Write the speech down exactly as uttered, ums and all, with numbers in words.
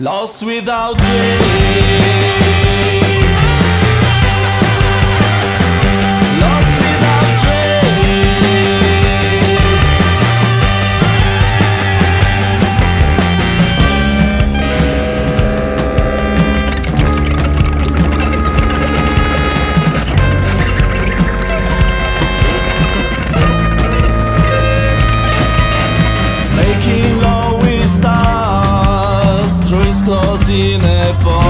lost without dreams. Making love with stars, dreams closing upon.